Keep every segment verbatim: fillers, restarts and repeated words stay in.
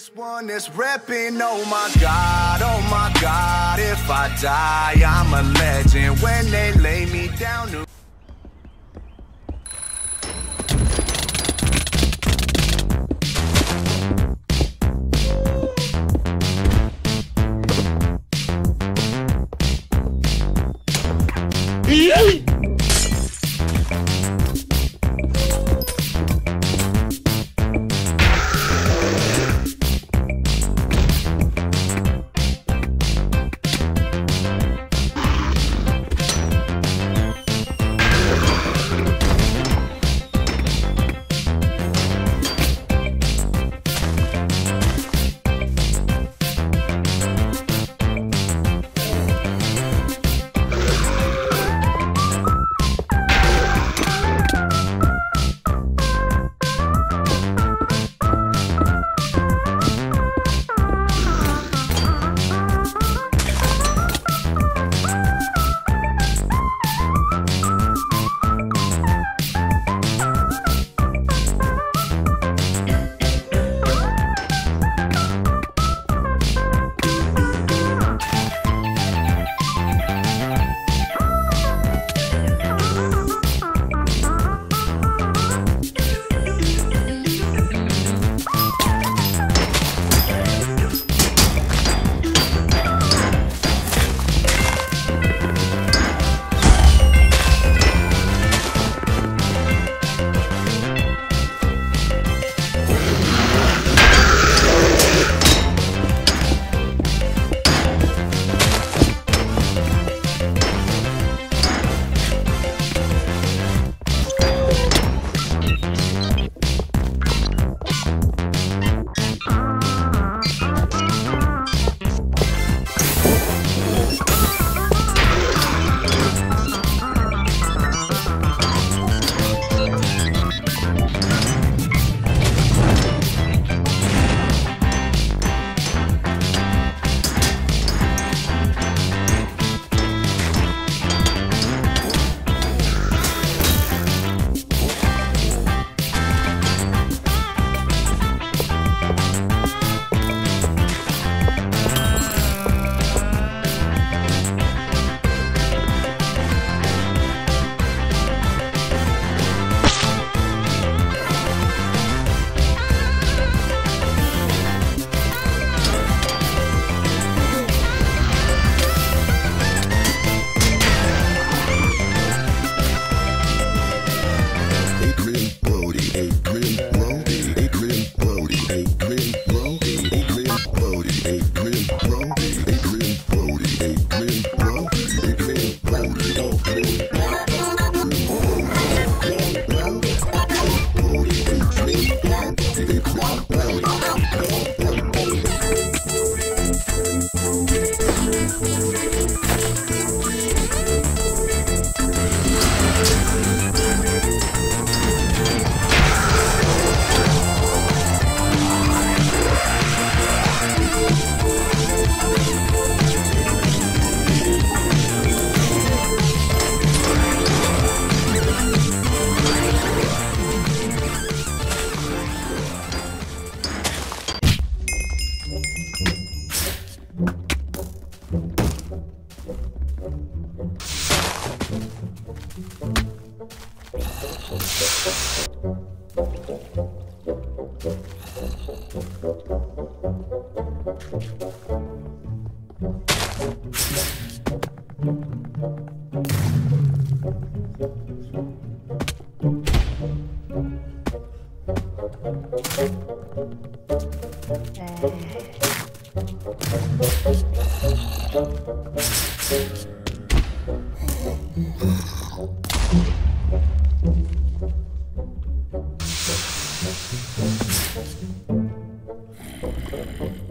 This one is repping, oh my God, oh my God, if I die, I'm a legend when they lay me down to... Yay!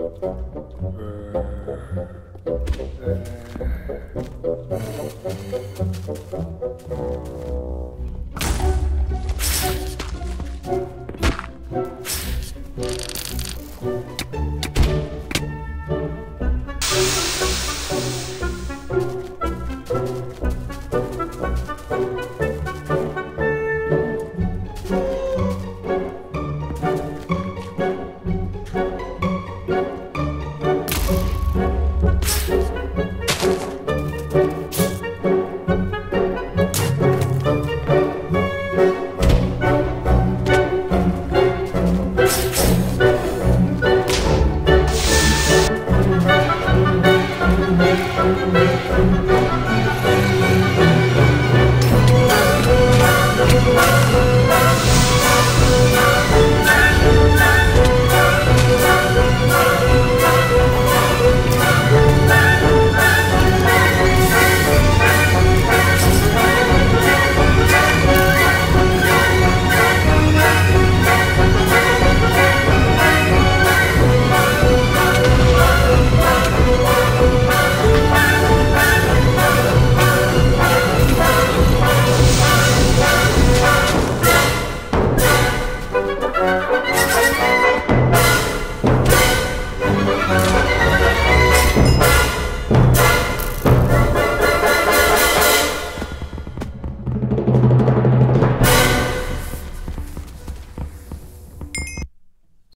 Thank you.